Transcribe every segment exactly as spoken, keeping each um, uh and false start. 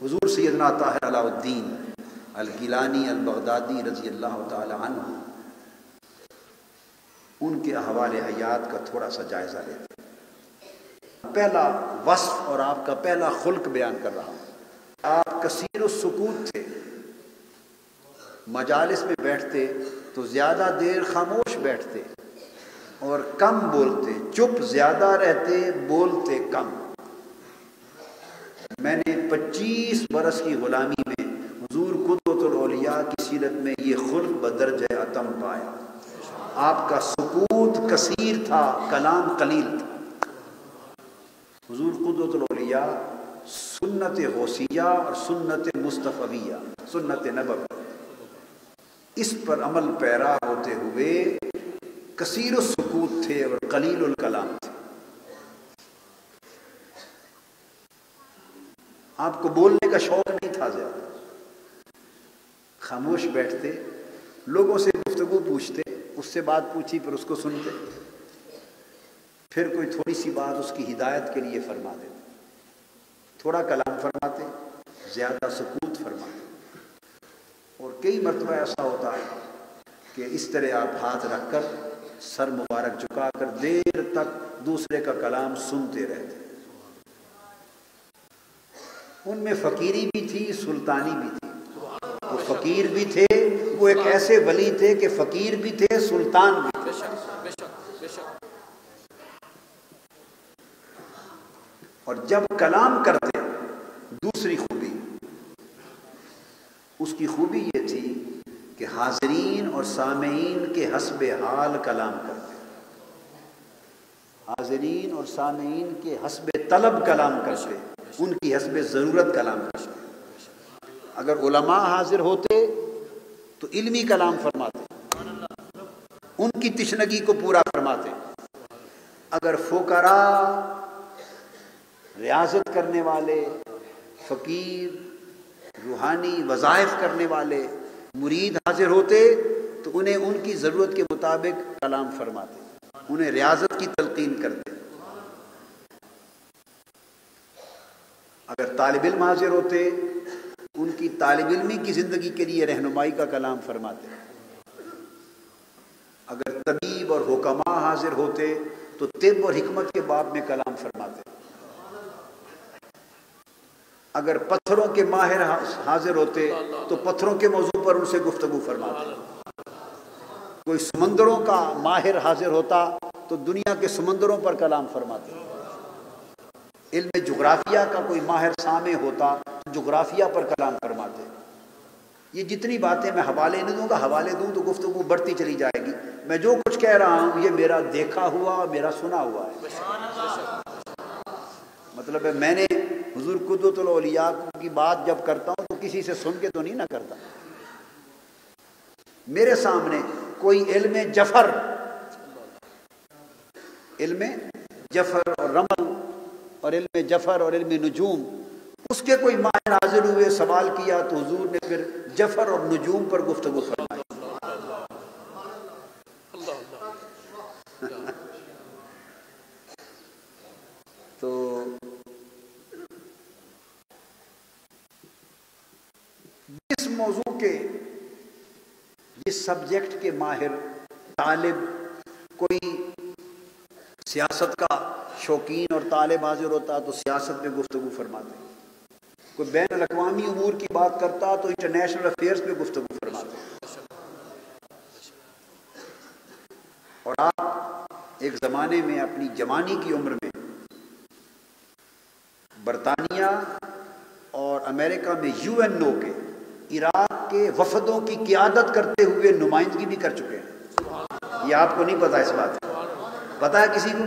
हुजूर सैयदना Tahiruddin अलगिलानी al Baghdadi रज़ी अल्लाह ताला अन्हु उनके अहवाल हयात का थोड़ा सा जायज़ा लेते हैं। पहला वस्फ और आपका पहला खुल्क बयान कर रहा हूँ। आप कसीर सुकूत थे, मजालिस में बैठते तो ज़्यादा देर खामोश बैठते और कम बोलते, चुप ज़्यादा रहते, बोलते कम। मैंने पच्चीस बरस की ग़ुलामी में हुजूर क़ुदवतुल औलिया की सीरत में ये खुल्क बदरज अतम पाया। आपका सुकूत कसीर था, कलाम कलील था। हुजूर क़ुदवतुल औलिया सुन्नत गौसिया और सुन्नत मुस्तफ़विया, सुन्नत नबवी, इस पर अमल पैरा होते हुए कसीर सुकूत थे और कलील कलाम थे। आपको बोलने का शौक नहीं था ज़्यादा, खामोश बैठते, लोगों से गुफ्तगू पूछते, उससे बात पूछी पर उसको सुनते, फिर कोई थोड़ी सी बात उसकी हिदायत के लिए फरमा देते, थोड़ा कलाम फरमाते, ज़्यादा सुकूत फरमाते। और कई मरतबा ऐसा होता है कि इस तरह आप हाथ रख कर सर मुबारक झुका कर देर तक दूसरे का कलाम सुनते रहते। उनमें फ़कीरी भी थी, सुल्तानी भी थी। वो फ़कीर भी थे, वो एक ऐसे वली थे कि फ़कीर भी थे, सुल्तान भी थे। और जब कलाम करते, दूसरी खूबी, उसकी खूबी ये थी कि हाजरीन और सामेईन के हस्बे हाल कलाम करते, हाजरीन और सामेईन के हस्बे तलब कलाम करते, उनकी हस्बे ज़रूरत कलाम करते। अगर उलमा हाजिर होते तो इल्मी कलाम फरमाते, उनकी तिशनगी को पूरा फरमाते। अगर फ़ुकरा, रियाजत करने वाले, फ़कीर, रूहानी वज़ाइफ करने वाले मुरीद हाजिर होते तो उन्हें उनकी ज़रूरत के मुताबिक कलाम फरमाते, उन्हें रियाजत की तलकीन करते। अगर तालिब इल्म हाजिर होते, उनकी तालिब इल्मी की ज़िंदगी के लिए रहनुमाई का कलाम फरमाते। अगर तबीब और हुक्मा हाजिर होते तो तिब और हिकमत के बाब में कलाम फरमाते। अगर पत्थरों के माहिर हाजिर होते तो पत्थरों के मौजू पर उनसे गुफ्तगू फरमाते। कोई समंदरों का माहिर हाजिर होता तो दुनिया के समंदरों पर कलाम फरमाते। इल्म जुग्राफिया का कोई माहिर सामे होता तो जुग्राफिया पर कलाम फरमाते। ये जितनी बातें मैं हवाले नहीं दूँगा, हवाले दूँ तो गुफ्तगू बढ़ती चली जाएगी। मैं जो कुछ कह रहा हूँ ये मेरा देखा हुआ, मेरा सुना हुआ है। मतलब है मैंने हुजूर क़ुदवतुल औलिया की बात जब करता हूँ तो किसी से सुन के तो नहीं ना करता। मेरे सामने कोई इल्म जफर, इल्म जफर और रमल और इल्म जफर और इल्म नजूम, उसके कोई माहिर हाजिर हुए, सवाल किया तो हुजूर ने फिर जफर और नजूम पर गुफ्तगू फरमाई। तो जिस मौजू के, जिस सब्जेक्ट के माहिर तालिब, कोई सियासत का शौकीन और तालिब हाजिर होता तो सियासत में गुफ्तगू फरमाते। कोई बैन अल-अक़वामी उमूर की बात करता तो इंटरनेशनल अफेयर्स में गुफ्तगू फरमाते। और आप एक ज़माने में अपनी जवानी की उम्र में बरतानिया और अमेरिका में यू एन ओ के, इराक के वफदों की क़ियादत करते हुए नुमाइंदगी भी कर चुके हैं। ये आपको नहीं पता, इस बात पता है किसी को?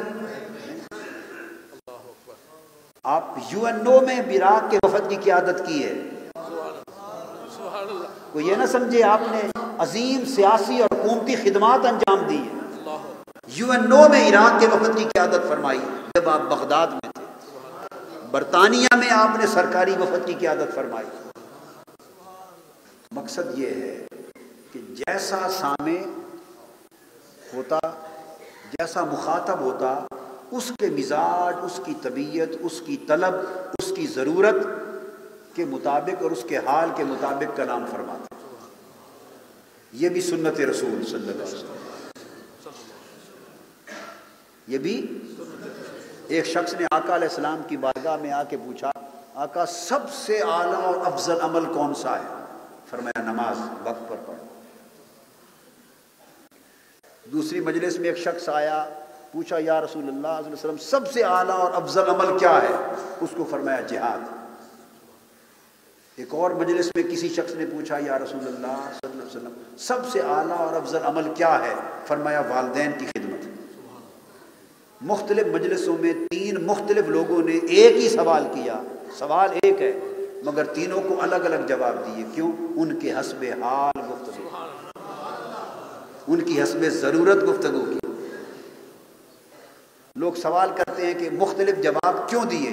आप यू एन ओ में इराक के वफद की क़ियादत की है। कोई ये ना समझे आपने अजीम सियासी और हुकूमती खिदमात अंजाम दी है। यू एन ओ में इराक के वफद की क़ियादत फरमाई जब आप बगदाद में। बरतानिया में आपने सरकारी वफद की क़ियादत फरमाई। मकसद ये है कि जैसा सामे होता, जैसा मुखातब होता, उसके मिजाज, उसकी तबीयत, उसकी तलब, उसकी ज़रूरत के मुताबिक और उसके हाल के मुताबिक कलाम फरमाते हैं। यह भी सुन्नत रसूल सल्लल्लाहु अलैहि वसल्लम। यह भी एक शख्स ने आका अलैहिस्सलाम की बारगाह में आके पूछा, आका सबसे आला और अफजल अमल कौन सा है? फरमाया नमाज वक्त पर पढ़ो। दूसरी मजलिस में एक शख्स आया, पूछा या रसूल अल्लाह सबसे आला और अफजल अमल क्या है? उसको फरमाया जिहाद। एक और मजलिस में किसी शख्स ने पूछा या रसूल अल्लाह सल्लल्लाहु अलैहि वसल्लम सबसे आला और अफजल अमल क्या है? फरमाया वालदैन की खिदमत। मुख्तलिफ मजलिसों में तीन मुख्तलिफ लोगों ने एक ही सवाल किया, सवाल एक है मगर तीनों को अलग अलग जवाब दिए। क्यों? उनके हस्बे हाल गुफ्तगू, उनकी हस्बे ज़रूरत गुफ्तगू की। लोग सवाल करते हैं कि मुख्तलिफ जवाब क्यों दिए?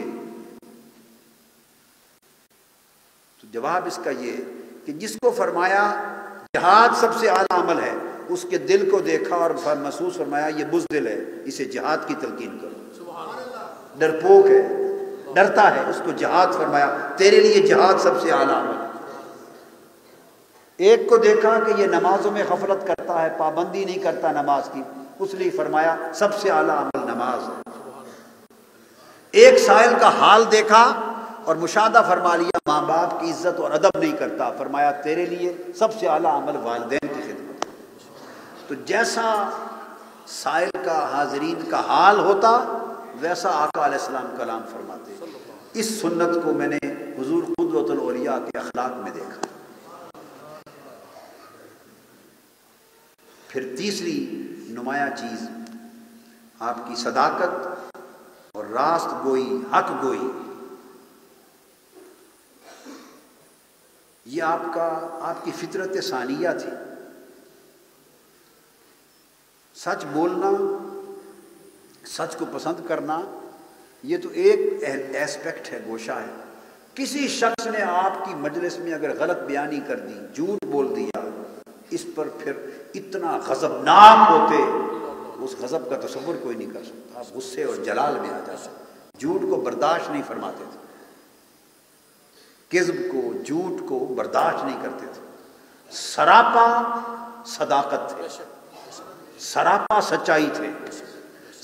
तो जवाब इसका ये कि जिसको फरमाया जिहाद सबसे आला अमल है, उसके दिल को देखा और महसूस फरमाया ये बुज़दिल है, इसे जिहाद की तलकीन करो, डरपोक है, डरता है, उसको जिहाद फरमाया, तेरे लिए जिहाद सबसे आला अमल। एक को देखा कि ये नमाजों में गफलत करता है, पाबंदी नहीं करता नमाज की, उसने फरमाया सबसे आला अमल नमाज है। एक साहिल का हाल देखा और मुशादा फरमा लिया, माँ बाप की इज्जत और अदब नहीं करता, फरमाया तेरे लिए सबसे आला अमल वालिदैन की खिदमत। तो जैसा साहिल का, हाजरीन का हाल होता, वैसा आका अलैहिस्सलाम कलाम फरमाते। इस सुन्नत को मैंने हुजूर क़ुदवतुल औलिया के अखलाक में देखा। फिर तीसरी नुमाया चीज़ आपकी सदाकत और रास्त गोई, हक गोई। ये आपका, आपकी फितरत सानिया थी। सच बोलना, सच को पसंद करना, ये तो एक एस्पेक्ट है, गोशा है। किसी शख्स ने आपकी मजलिस में अगर गलत बयानी कर दी, झूठ बोल दिया, इस पर फिर इतना गजबनाक होते, उस गजब का तसव्वुर कोई नहीं कर सकता। आप गुस्से और जलाल में आ जाते। झूठ को बर्दाश्त नहीं फरमाते थे, किज़्ब को, झूठ को बर्दाश्त नहीं करते थे। सरापा सदाकत थे, सरापा सच्चाई थे,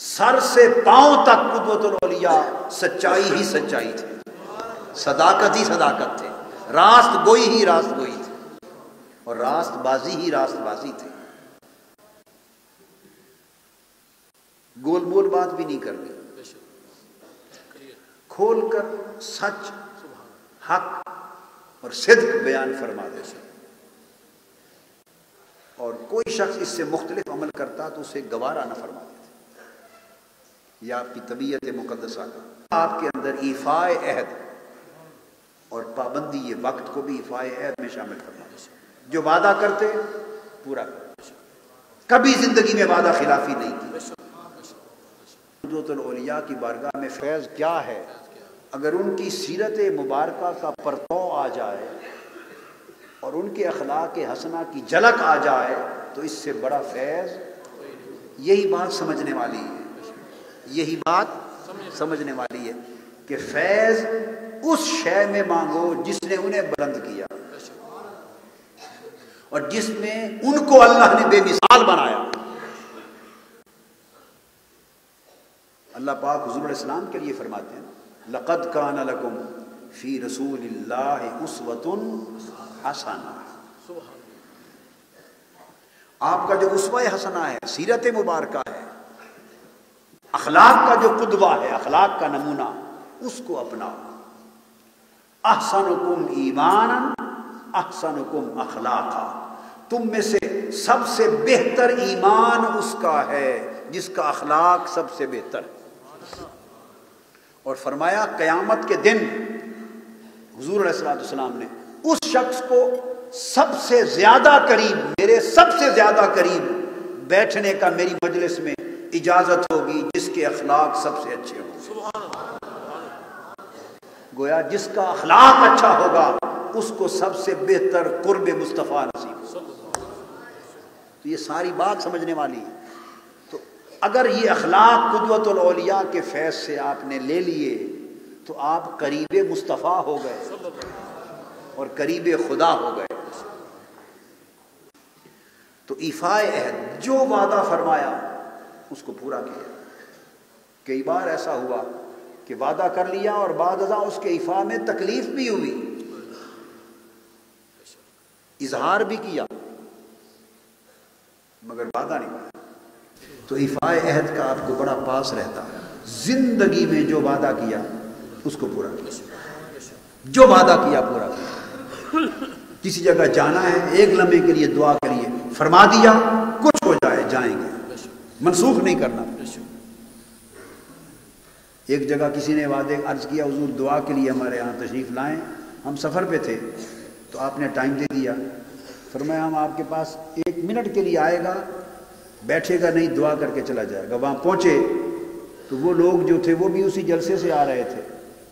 सर से पांव तक क़ुदवतुल औलिया सच्चाई ही सच्चाई थे, सदाकत ही सदाकत थे, रास्त गोई ही रास्त गोई थे और रास्तबाजी ही रास्तबाजी थे। गोलमोल बात भी नहीं करनी, खोल कर सच, हक और सिद्क बयान फरमा दे। और कोई शख्स इससे मुख्तलिफ अमल करता तो उसे गवारा न फरमा देते। यह आपकी तबीयत मुकद्दसा का, आपके अंदर ईफाए अहद और पाबंदी, ये वक्त को भी ईफाए अहद में शामिल फरमा देते। जो वादा करते पूरा करते, कभी जिंदगी में वादा खिलाफी नहीं की। क़ुदवतुल औलिया की बारगाह में फैज़ क्या है? अगर उनकी सीरत मुबारका का परतौ आ जाए और उनके अखलाक हसना की झलक आ जाए तो इससे बड़ा फैज़, यही बात समझने वाली है, यही बात समझने वाली है कि फैज़ उस शय में मांगो जिसने उन्हें बुलंद किया और जिसने उनको अल्लाह ने बेमिसाल बनाया। अल्लाह पाक हुजूर अलैहिस्सलाम के लिए फरमाते हैं लक़द काना लकुम फ़ी रसूलिल्लाहि उस्वतुन हसना। आपका जो उस्वा हसना है, सीरत मुबारका है, अखलाक का जो कुदवा है, अखलाक का नमूना, उसको अपनाओ। अहसनुकुम ईमानन अहसनुकुम अखलाका, तुम में से सबसे बेहतर ईमान उसका है जिसका अखलाक सबसे बेहतर है। और फरमाया क़यामत के दिन हुजूर अलैहिस्सलाम ने उस शख्स को सबसे ज़्यादा करीब, मेरे सबसे ज़्यादा करीब बैठने का मेरी मजलिस में इजाज़त होगी जिसके अखलाक सबसे अच्छे होंगे। गोया जिसका अखलाक अच्छा होगा उसको सबसे बेहतर कुर्ब मुस्तफ़ा नसीब। तो ये सारी बात समझने वाली है। तो अगर ये अखलाक क़ुदवतुल औलिया के फैज़ से आपने ले लिए तो आप करीब मुस्तफ़ा हो गए। और करीब खुदा हो गए। तो इफ़ाए अहद, जो वादा फरमाया उसको पूरा किया। कई बार ऐसा हुआ कि वादा कर लिया और बाद अज़ा उसके इफ़ा में तकलीफ भी हुई, इजहार भी किया मगर वादा नहीं किया। तो इफ़ाए अहद का आपको बड़ा पास रहता है, जिंदगी में जो वादा किया उसको पूरा किया, जो वादा किया पूरा किया। किसी जगह जाना है, एक लम्हे के लिए दुआ करिए, फरमा दिया कुछ हो जाए जाएंगे, मनसूख नहीं करना। एक जगह किसी ने वादे अर्ज किया, हुजूर दुआ के लिए हमारे यहाँ तशरीफ़ लाएं, हम सफ़र पे थे, तो आपने टाइम दे दिया। फरमाया हम आपके पास एक मिनट के लिए आएगा, बैठेगा नहीं, दुआ करके चला जाएगा। वहाँ पहुँचे तो वो लोग जो थे वो भी उसी जलसे से आ रहे थे,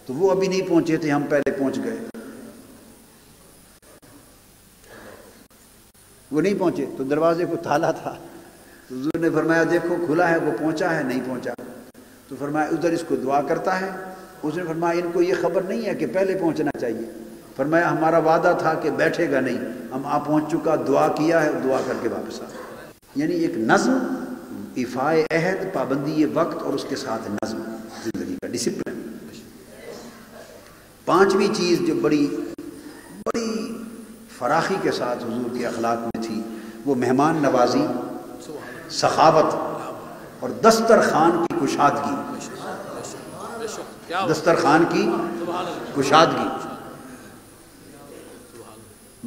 तो वो अभी नहीं पहुंचे थे, हम पहले पहुंच गए। वो नहीं पहुंचे तो दरवाजे को ताला था, तो हुजूर ने फरमाया देखो खुला है, वो पहुंचा है नहीं पहुंचा। तो फरमाया उधर इसको दुआ करता है, उसने फरमाया इनको ये खबर नहीं है कि पहले पहुंचना चाहिए। फरमाया हमारा वादा था कि बैठेगा नहीं, हम आप पहुंच चुका, दुआ किया है, दुआ करके वापस आ। यानी एक नज़्म, इफ़ाए अहद, पाबंदी वक्त और उसके साथ नज़्म, जिंदगी का डिसिप्लिन। पांचवी चीज़ जो बड़ी बड़ी फराखी के साथ हुजूर के अखलाक में थी वो मेहमान नवाजी, सखावत और दस्तरखान की कुशादगी, दस्तरखान की कुशादगी।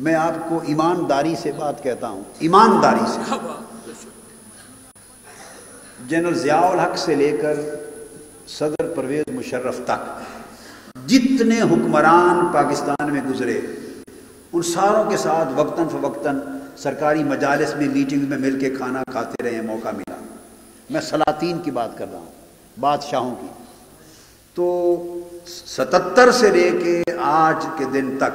मैं आपको ईमानदारी से बात कहता हूँ, ईमानदारी से। जनरल ज़ियाउल हक से लेकर सदर परवेज़ मुशर्रफ तक जितने हुक्मरान पाकिस्तान में गुजरे, उन सारों के साथ वक्तन फ़वक्तन सरकारी मजालिस में, मीटिंग में मिल के खाना खाते रहे, मौका मिला। मैं सलातीन की बात कर रहा हूँ, बादशाहों की। तो सतहत्तर से ले कर आज के दिन तक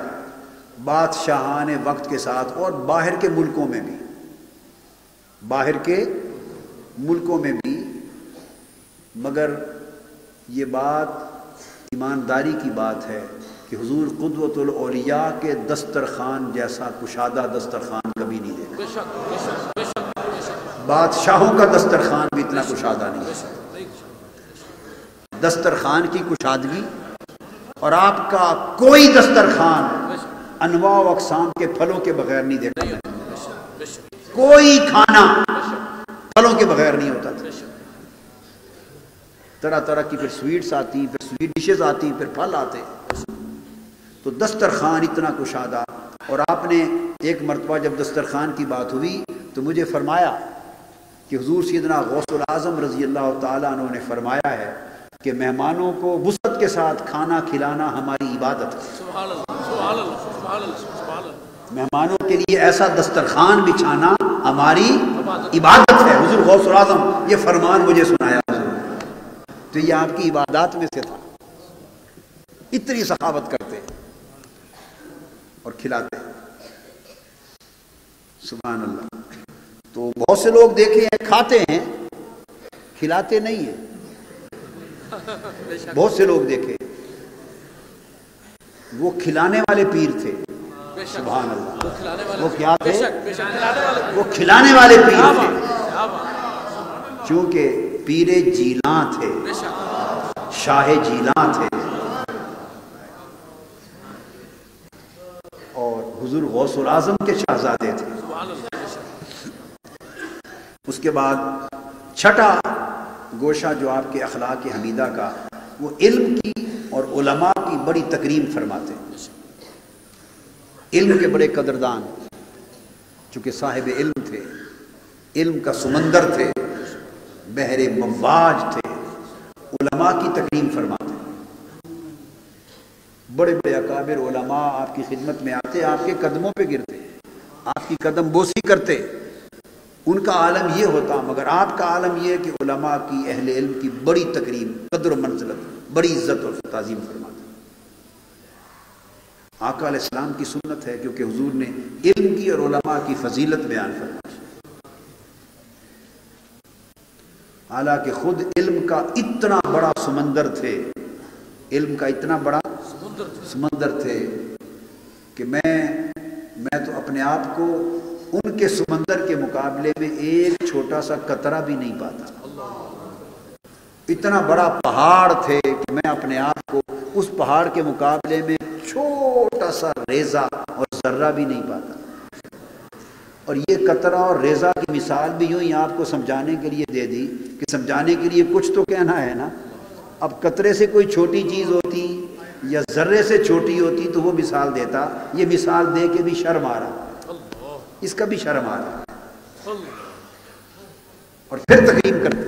बादशाहाने वक्त के साथ, और बाहर के मुल्कों में भी, बाहर के मुल्कों में भी, मगर ये बात ईमानदारी की बात है कि हुजूर क़ुदवतुल औलिया के दस्तरखान जैसा कुशादा दस्तरखान कभी नहीं देखा। बादशाहों का दस्तरखान भी इतना कुशादा नहीं है, दस्तरखान की कुशादगी। और आपका कोई दस्तरखान अनवा व अक़साम के फलों के बगैर नहीं देखा, कोई खाना फलों के बगैर नहीं होता था। तरह तरह की फिर स्वीट्स आती, फिर स्वीट डिशेज आती, फिर फल आते। तो दस्तरखान इतना कुशादा। और आपने एक मरतबा जब दस्तरखान की बात हुई तो मुझे फरमाया कि हुजूर सैयदना गौसुल आजम रजी अल्लाह तआला अन्हु ने फरमाया है कि मेहमानों को वुसअत के साथ खाना खिलाना हमारी इबादत है। सुभान अल्लाह, सुभान अल्लाह, सुभान अल्लाह, सुभान अल्लाह। मेहमानों के लिए ऐसा दस्तरखान बिछाना हमारी इबादत है। हुजूर गौसुल आज़म ये फरमान मुझे सुनाया, तो ये आपकी इबादत में से था। इतनी सखावत करते और खिलाते, सुभान अल्लाह। तो बहुत से लोग देखे हैं खाते हैं खिलाते नहीं है, बहुत से लोग देखे। वो खिलाने वाले पीर थे, सुभान अल्लाह। वो क्या थे? वो खिलाने वाले पीर थे, क्योंकि पीरे जीला थे, शाहे जीला थे। और हुजूर गौसुल आजम के शहजादे थे। उसके बाद छठा गोशा जो आपके अखलाक हमीदा का, वो इल्म की और उलमा की बड़ी तकरीम फरमाते। इल्म के बड़े कदरदान, चूँकि साहिब इल्म थे, इल्म का समंदर थे, बहरे मवाज थे, उलमा की तकरीम फरमाते। बड़े बड़े अकाबिर उलमा आपकी खिदमत में आते, आपके कदमों पे गिरते, आपकी कदम बोसी करते। उनका आलम ये होता, मगर आपका आलम ये है कि उलमा की, अहले इल्म की बड़ी तकरीम, कदर व मंजिलत, बड़ी इज्जत और ताज़ीम फरमाते। आका अलैहिस्सलाम की सुन्नत है, क्योंकि हुजूर ने इल्म की और उलमा की फजीलत बयान फरमाई। हालांकि खुद इल्म का इतना बड़ा समंदर थे, इल्म का इतना बड़ा समंदर थे कि मैं मैं तो अपने आप को उनके समंदर के मुकाबले में एक छोटा सा कतरा भी नहीं पाता। इतना बड़ा पहाड़ थे कि मैं अपने आप को उस पहाड़ के मुकाबले में छोटा सा रेजा और जर्रा भी नहीं पाता। और ये कतरा और रेजा की मिसाल भी यूं ही आपको समझाने के लिए दे दी कि समझाने के लिए कुछ तो कहना है ना। अब कतरे से कोई छोटी चीज़ होती या जर्रे से छोटी होती तो वो मिसाल देता, ये मिसाल दे के भी शर्म आ रहा, इसका भी शर्म आ रहा, और फिर तकरीम करते,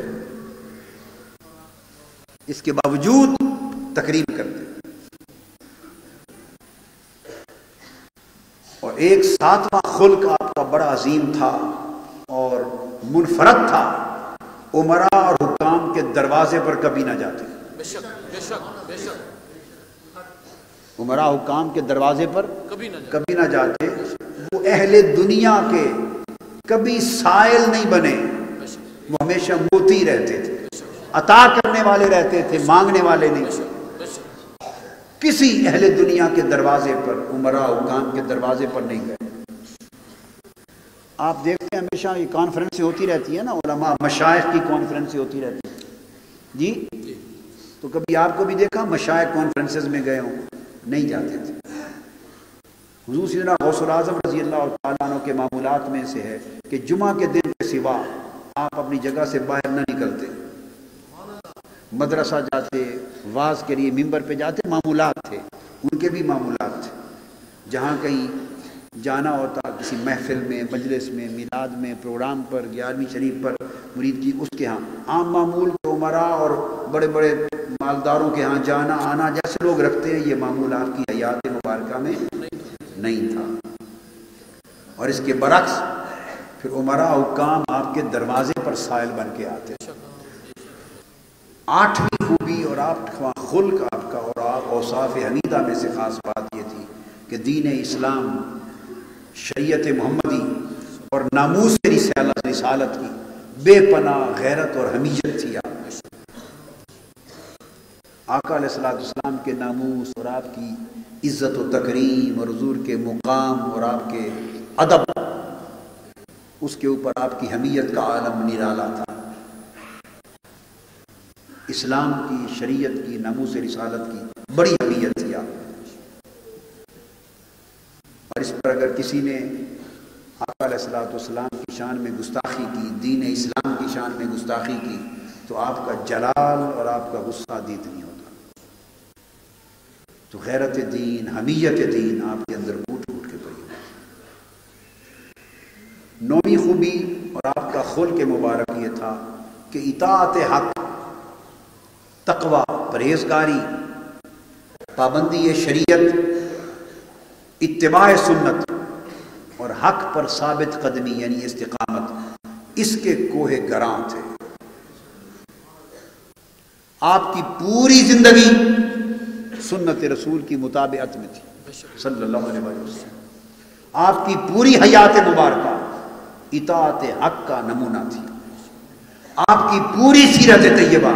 इसके बावजूद तकरीम करते। और एक सातवां खुल्क आपका बड़ा अजीम था और मुनफरद था, उमरा और हुक्काम के दरवाजे पर कभी ना जाते। बेशक, बेशक, बेशक। उमरा हुकाम के दरवाजे पर कभी ना जाते, कभी ना जाते। वो अहले दुनिया के कभी साइल नहीं बने, वो हमेशा मोती रहते थे, अता करने वाले रहते थे, मांगने वाले नहीं थे। किसी अहले दुनिया के दरवाजे पर, उमरा हुकाम के दरवाजे पर नहीं गए। आप देखते हैं हमेशा ये कॉन्फ्रेंसें होती रहती है ना, उलमा मशाइख की कॉन्फ्रेंसें होती रहती है जी, जी। तो कभी आपको भी देखा मशाइख कॉन्फ्रेंसेज में गए हों? नहीं जाते थे। हुजूर सैयदना गौसुल आजम रज़ी अल्लाह तआला अन्हु के मामूलात में से है कि जुमा के दिन के सिवा आप अपनी जगह से बाहर न निकलते। मदरसा जाते, वाज के लिए मिंबर पे जाते, मामूलात थे उनके भी मामूलात थे। जहाँ कहीं जाना होता किसी महफिल में, मजलिस में, मिलाद में, प्रोग्राम पर, ग्यारहवीं शरीफ पर मुरीद की, उसके यहाँ आम मामूल के उमरा और बड़े बड़े मालदारों के यहाँ जाना आना जैसे लोग रखते हैं, ये मामूल आपकी हयात मुबारका में नहीं था। और इसके बरक्स फिर उमरा हुक्काम आपके दरवाजे पर साइल बन के आते। आठवीं खूबी और आठवां खुल्क आपका और आप औसाफ हमीदा में से खास बात ये थी कि दीन इस्लाम, शरीयत मोहम्मदी और नामूस रिसालत की बेपनाह गैरत और हमीयत थी। आका अलैहिस्सलाम के नामूस और आपकी इज्जत और तकरीम और हुजूर के मुकाम और आपके अदब, उसके ऊपर आपकी हमीयत का आलम निराला था। इस्लाम की, शरीयत की, नामूस रिसालत की बड़ी हमीयत थी आप। और इस पर अगर किसी ने आका अलैहिस्सलाम की शान में गुस्ताखी की, दीन इस्लाम की शान में गुस्ताखी की, तो आपका जलाल और आपका गुस्सा दीद नहीं होता। तो गैरत दीन, हमीयत दीन आपके अंदर फूट फूट के पड़ी है। नौवीं खूबी और आपका खुल्क मुबारक ये था कि इताअत हक, तकवा, परहेजगारी, पाबंदी शरीयत, इत्तिबाए सुन्नत और हक पर साबित कदमी यानी इस्तिकामत, इसके कोहे गरां थे। आपकी पूरी जिंदगी सुन्नत रसूल की मुताबिअत में थी सल्लल्लाहु अलैहि वसल्लम। आपकी पूरी हयात मुबारक इताअत हक का नमूना थी। आपकी पूरी सीरत तैयबा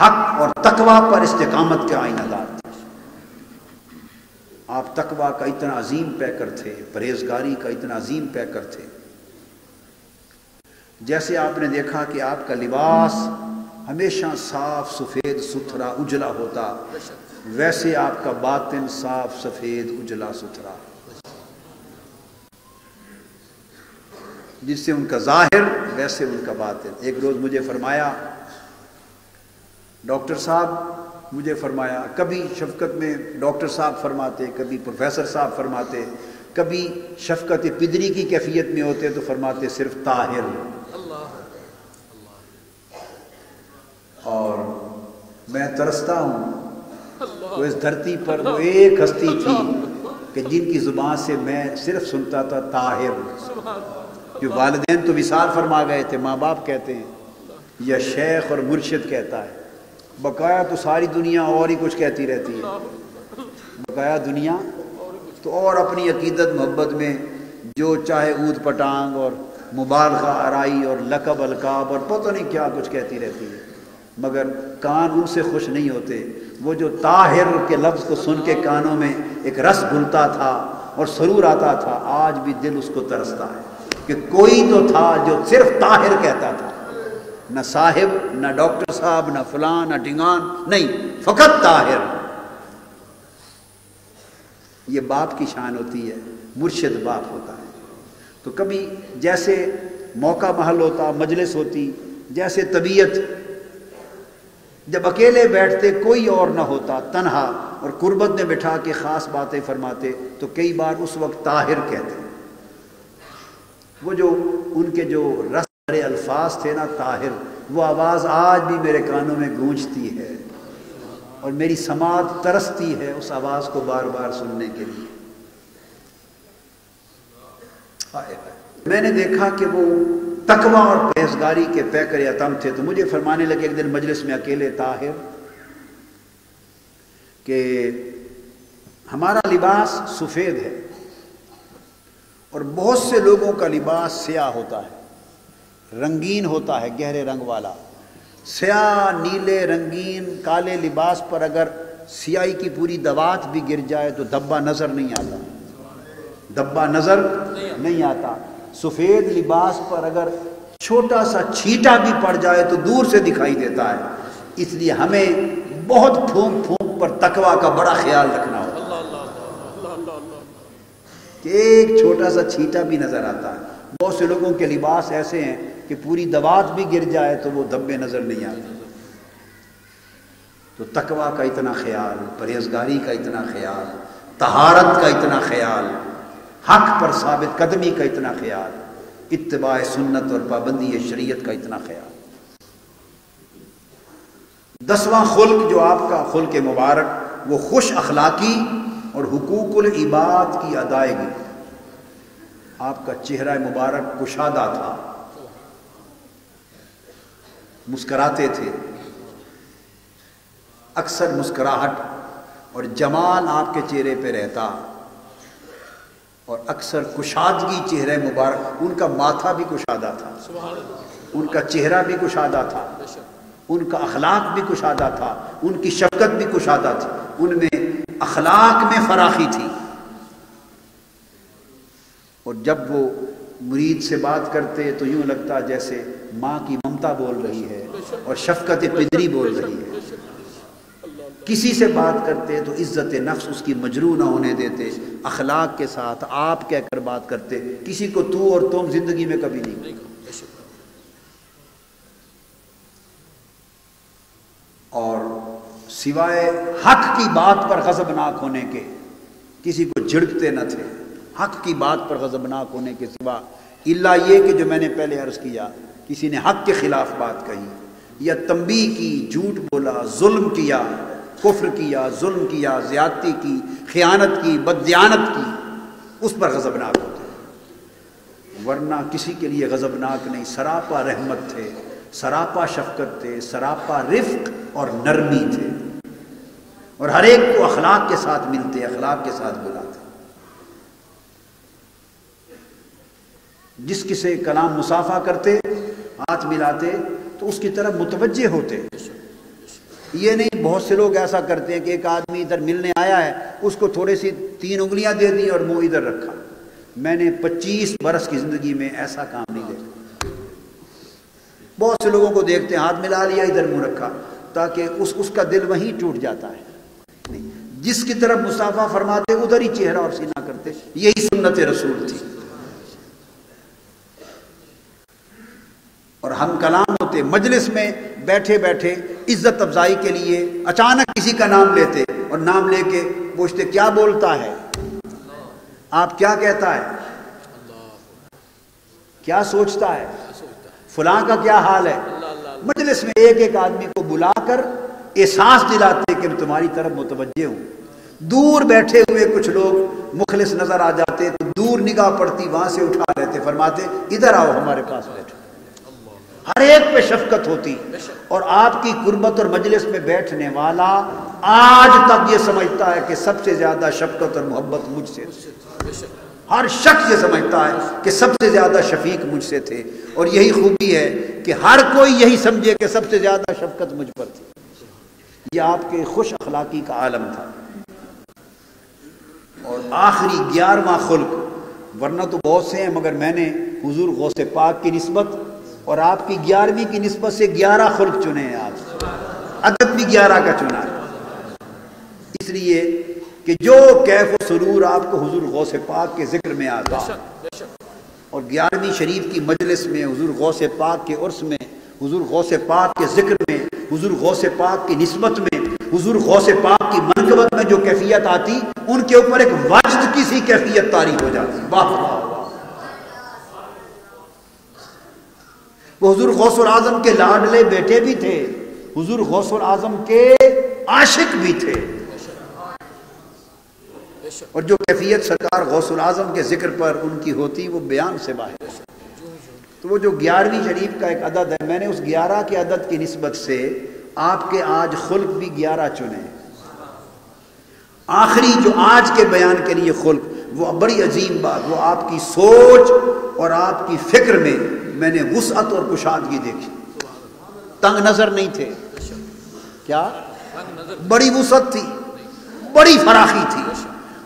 हक और तकवा पर इस्तिकामत के आईनादार थी। आप तकवा का इतना अजीम पैकर थे, परहेजगारी का इतना अजीम पैकर थे। जैसे आपने देखा कि आपका लिबास हमेशा साफ सफ़ेद सुथरा उजला होता, वैसे आपका बातिन साफ सफ़ेद उजला सुथरा, जिससे उनका जाहिर वैसे उनका बातिन। एक रोज़ मुझे फरमाया डॉक्टर साहब, मुझे फरमाया, कभी शफकत में डॉक्टर साहब फरमाते, कभी प्रोफेसर साहब फरमाते, कभी शफकत पिदरी की कैफियत में होते तो फरमाते सिर्फ ताहिर। और मैं तरसता हूँ तो इस धरती पर वो एक हस्ती थी कि जिनकी जुबान से मैं सिर्फ सुनता था ताहिर। जो वालिदैन तो विसाल फरमा गए थे, माँ बाप कहते हैं या शेख और मुर्शिद कहता है, बकाया तो सारी दुनिया और ही कुछ कहती रहती है। बकाया दुनिया तो और अपनी अकीदत मोहब्बत में जो चाहे ऊद पटांग और मुबालगा आराई और लकब अलकाब और पता नहीं क्या कुछ कहती रहती है। मगर कान उनसे खुश नहीं होते। वो जो ताहिर के लफ्ज़ को सुन के कानों में एक रस घुलता था और सुरूर आता था, आज भी दिल उसको तरसता है कि कोई तो था जो सिर्फ ताहिर कहता था, ना साहिब, ना डॉक्टर साहब, ना फलां, ना ढिंगान, नहीं, फ़कत ताहिर। ये बाप की शान होती है, मुर्शिद बाप होता है। तो कभी जैसे मौका महल होता, मजलिस होती, जैसे तबीयत, जब अकेले बैठते कोई और ना होता, तन्हा, और कुर्बत में बिठा के ख़ास बातें फरमाते, तो कई बार उस वक्त ताहिर कहते। वो जो उनके जो रस भरे अल्फाज थे ना, ताहिर, वो आवाज़ आज भी मेरे कानों में गूंजती है और मेरी समात तरसती है उस आवाज़ को बार बार सुनने के लिए। मैंने देखा कि वो तकवा और परहेजगारी के पैकर अतम थे, तो मुझे फरमाने लगे एक दिन मजलिस में अकेले ताहिर कि हमारा लिबास सफ़ेद है और बहुत से लोगों का लिबास स्याह होता है, रंगीन होता है, गहरे रंग वाला। स्याह, नीले, रंगीन, काले लिबास पर अगर स्याही की पूरी दवात भी गिर जाए तो धब्बा नज़र नहीं आता, धब्बा नज़र नहीं आता। सफ़ेद लिबास पर अगर छोटा सा छींटा भी पड़ जाए तो दूर से दिखाई देता है। इसलिए हमें बहुत फूंक फूंक पर तकवा का बड़ा ख्याल रखना होता है। एक छोटा सा छींटा भी नज़र आता है। बहुत से लोगों के लिबास ऐसे हैं कि पूरी दवात भी गिर जाए तो वो धब्बे नज़र नहीं आते। तो तकवा का इतना ख्याल, परहेजगारी का इतना ख्याल, तहारत का इतना ख्याल, हक पर साबित कदमी का इतना ख्याल, इत्तिबा सुन्नत और पाबंदी शरीयत का इतना ख्याल। दसवां खुल्क जो आपका खुल्क मुबारक, वो खुश अखलाकी और हुकूकुल इबाद की अदायगी। आपका चेहरा मुबारक कुशादा था, मुस्कराते थे, अक्सर मुस्कराहट और जमाल आपके चेहरे पे रहता और अक्सर कुशादगी चेहरे मुबारक। उनका माथा भी कुशादा था, उनका चेहरा भी कुशादा था, उनका अखलाक भी कुशादा था, उनकी शफकत भी कुशादा थी, उनमें अखलाक में फराखी थी। और जब वो मुरीद से बात करते तो यूँ लगता जैसे माँ की ममता बोल रही है और शफकत पितरी बोल रही है। किसी से बात करते तो इज़्ज़त नफ्स उसकी मजरूह ना होने देते, अखलाक के साथ आप कहकर बात करते। किसी को तू और तुम जिंदगी में कभी नहीं। और सिवाय हक की बात पर गज़बनाक होने के किसी को झिड़कते न थे, हक की बात पर गज़बनाक होने के सिवा। इल्ला ये कि जो मैंने पहले अर्ज़ किया, किसी ने हक के खिलाफ बात कही या तंबीह की, झूठ बोला, जुल्म किया, कुफ्र किया, जुल्म किया, ज़्यादती की, ख़यानत की, बददियानत की, उस पर गज़बनाक होते हैं। वरना किसी के लिए गज़बनाक नहीं। सरापा रहमत थे, सरापा शफकत थे, सरापा रिफ्क और नरमी थे और हर एक को अखलाक के साथ मिलते, अखलाक के साथ बुलाते। जिस किसे कलाम मुसाफा करते, हाथ मिलाते, तो उसकी तरफ मुतवज्जे होते। ये नहीं, बहुत से लोग ऐसा करते हैं कि एक आदमी इधर मिलने आया है, उसको थोड़े सी तीन उंगलियां दे दी और मुंह इधर रखा। मैंने पच्चीस बरस की ज़िंदगी में ऐसा काम नहीं देखा। बहुत से लोगों को देखते हैं, हाथ मिला लिया, इधर मुंह रखा, ताकि उस उसका दिल वहीं टूट जाता है। नहीं, जिसकी तरफ मुसाफा फरमाते उधर ही चेहरा और सीना करते। यही सुन्नत रसूल थी। और हम कलाम होते, मजलिस में बैठे बैठे इज्जत अफजाई के लिए अचानक किसी का नाम लेते और नाम लेके पूछते क्या बोलता है, आप क्या कहता है, क्या सोचता है, फलां का क्या हाल है। मजलिस में एक एक आदमी को बुलाकर एहसास दिलाते कि तुम्हारी तरफ मुतवज्जे हूं। दूर बैठे हुए कुछ लोग मुखलिस नजर आ जाते तो दूर निगाह पड़ती, वहां से उठा लेते, फरमाते इधर आओ हमारे पास बैठो। हर एक पे शफकत होती। और आपकी कुर्बत और मजलिस में बैठने वाला आज तक ये समझता है कि सबसे ज्यादा शफकत और मोहब्बत मुझसे। हर शख्स ये समझता है कि सबसे ज़्यादा शफीक मुझसे थे, और यही खूबी है कि हर कोई यही समझे कि सबसे ज़्यादा शफकत मुझ पर थी। ये आपके खुश अखलाकी का आलम था और आखिरी ग्यारहवां खुल्क, वरना तो बहुत से हैं मगर मैंने हुजूर गौसे पाक की निस्बत और आपकी ग्यारहवीं की निस्बत से ग्यारह खुल्क चुने हैं। आप अदब भी ग्यारह का चुना है, इसलिए कि जो कैफ व सुरूर आपको हुजूर गौसे पाक के जिक्र में आता और ग्यारहवीं शरीफ की मजलिस में हुजूर गौसे पाक के उर्स में, हुजूर गौसे पाक के जिक्र में, हुजूर गौसे पाक की निस्बत में, हुजूर गौसे पाक की मनकबत में जो कैफियत आती, उनके ऊपर एक वजद की सी कैफियत तारी हो जाती। वाह, वो हुजूर गौसुल आजम के लाडले बेटे भी थे, हुजूर गौसुल आजम के आशिक भी थे, और जो कैफियत सरकार गौसुल आजम के जिक्र पर उनकी होती वो बयान से बाहर। तो वो जो ग्यारहवीं शरीफ का एक अदद है, मैंने उस ग्यारह के अदद की निस्बत से आपके आज खुल्क भी ग्यारह चुने। आखिरी जो आज के बयान के लिए खुल्क, वो बड़ी अजीम बात, वो आपकी सोच और आपकी फिक्र में मैंने वुसअत और कुशादगी देखी। तंग नजर नहीं थे, क्या बड़ी वुसअत थी, बड़ी फराखी थी,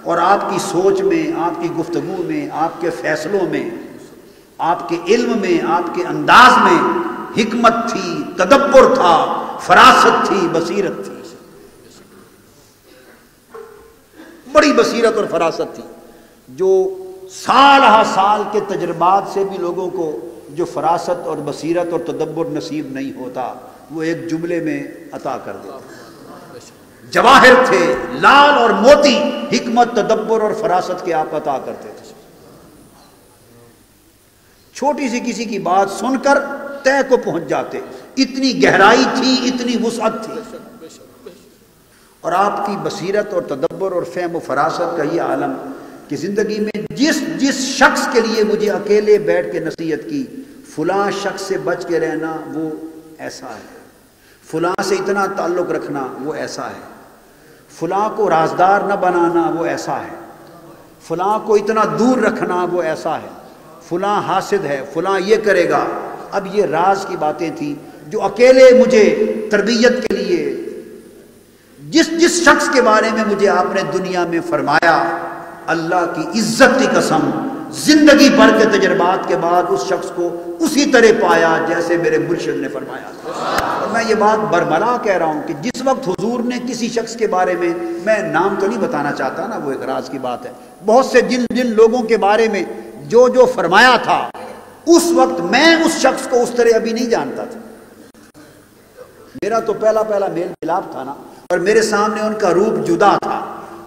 और आपकी सोच में, आपकी गुफ्तगू में, आपके फैसलों में, आपके इल्म में, आपके अंदाज में हिकमत थी, तदब्बुर था, फरासत थी, बसीरत थी, बड़ी बसीरत और फरासत थी। जो साल हा साल के तजर्बात से भी लोगों को जो फरासत और बसीरत और तदब्बुर नसीब नहीं होता, वो एक जुमले में अता कर देता। जवाहिर थे, लाल और मोती, हिकमत, तदब्बर और फरासत के आप अता करते थे। छोटी सी किसी की बात सुनकर तय को पहुंच जाते, इतनी गहराई थी, इतनी वुसअत थी, और आपकी बसीरत और तदब्बर और फहम व फरासत का ये आलम कि जिंदगी में जिस जिस शख्स के लिए मुझे अकेले बैठ के नसीहत की, फलां शख्स से बच के रहना वो ऐसा है, फलां से इतना ताल्लुक़ रखना वो ऐसा है, फलां को राजदार न बनाना वो ऐसा है, फलां को इतना दूर रखना वो ऐसा है, फलां हासिद है, फलां ये करेगा। अब ये राज की बातें थी जो अकेले मुझे तरबियत के लिए, जिस जिस शख्स के बारे में मुझे आपने दुनिया में फरमाया, अल्लाह की इज्जत की कसम, जिंदगी भर के तजर्बात के बाद उस शख्स को उसी तरह पाया जैसे मेरे मुर्शिद ने फरमाया था। और मैं ये बात बरमला कह रहा हूँ कि जिस वक्त हुजूर ने किसी शख्स के बारे में, मैं नाम तो नहीं बताना चाहता ना, वो एक राज की बात है, बहुत से जिन जिन लोगों के बारे में जो जो फरमाया था, उस वक्त मैं उस शख्स को उस तरह अभी नहीं जानता था। मेरा तो पहला पहला मेल मिलाप था ना, और मेरे सामने उनका रूप जुदा था,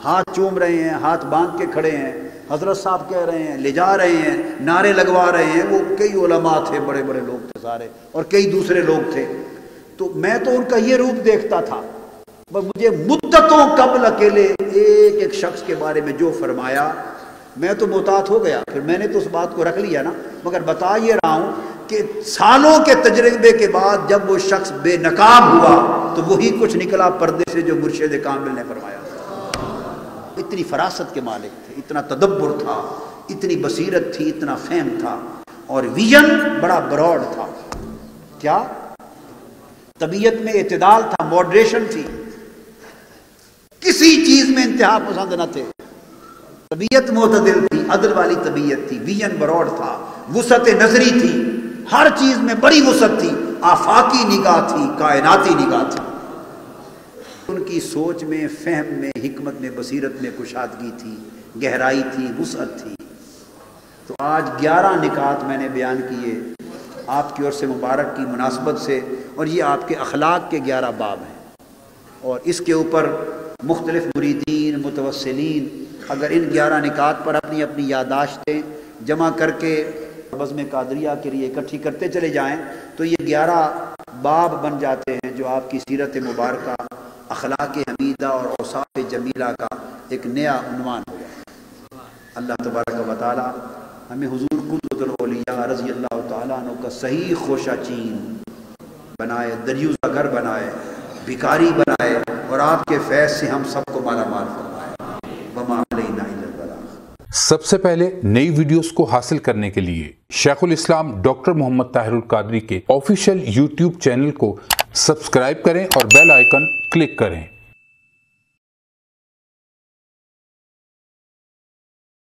हाथ चूम रहे हैं, हाथ बांध के खड़े हैं, हजरत साहब कह रहे हैं, ले जा रहे हैं, नारे लगवा रहे हैं। वो कई उलमा थे, बड़े बड़े लोग थे सारे, और कई दूसरे लोग थे, तो मैं तो उनका ये रूप देखता था, पर मुझे मुद्दतों कबल अकेले एक एक शख्स के बारे में जो फरमाया, मैं तो मुतात हो गया। फिर मैंने तो उस बात को रख लिया ना, मगर बता ये रहा हूँ कि सालों के तजर्बे के बाद जब वो शख्स बेनकाब हुआ तो वही कुछ निकला पर्दे से जो मुर्शिद कामिल ने फरमाया। इतनी फरासत के मालिक थे, इतना तदब्बुर था, इतनी बसीरत थी, इतना फहम था, और विजन बड़ा ब्रॉड था। क्या तबीयत में इतदाल था, मॉडरेशन थी, किसी चीज में इंतहा पसंद न थे, तबीयत मोतदिल थी, अदल वाली तबीयत थी, विजन ब्रॉड था, वुसअत नजरी थी, हर चीज में बड़ी वुसअत थी, आफाकी निगाह थी, कायनाती निगाह थी। उनकी सोच में, फहम में, हिकमत में, बसीरत में कुशादगी थी, गहराई थी, वुसअत थी। तो आज ग्यारह निकात मैंने बयान किए आपकी ओर से मुबारक की मुनासबत से, और ये आपके अखलाक के ग्यारह बाब हैं, और इसके ऊपर मुख्तलिफ मुरीदीन, मुतवस्सिलीन अगर इन ग्यारह निकात पर अपनी अपनी यादाश्तें जमा करके बज़्म क़ादरिया के लिए इकट्ठी करते चले जाएँ तो ये ग्यारह बाब बन जाते हैं जो आपकी सीरत मुबारक, अखलाक हमीदा और औसाफ जमीला का एक नया उन्वान हो गया। अल्लाह तबारक व तआला हमें हुजूर क़ुदवतुल औलिया रज़ियल्लाहु तआला अन्हु का सही खोशाचीन बनाए, दरियुज़ा घर बनाए, भिखारी बनाए, और आपके फैज़ से हम सबको मालामाल फरमाए। वमा अलैना इल्लल बलाग। सबसे पहले नई वीडियोस को हासिल करने के लिए शेखुल इस्लाम डॉक्टर मोहम्मद ताहिरुल क़ादरी के ऑफिशियल यूट्यूब चैनल को सब्सक्राइब करें और बेल आइकन क्लिक करें।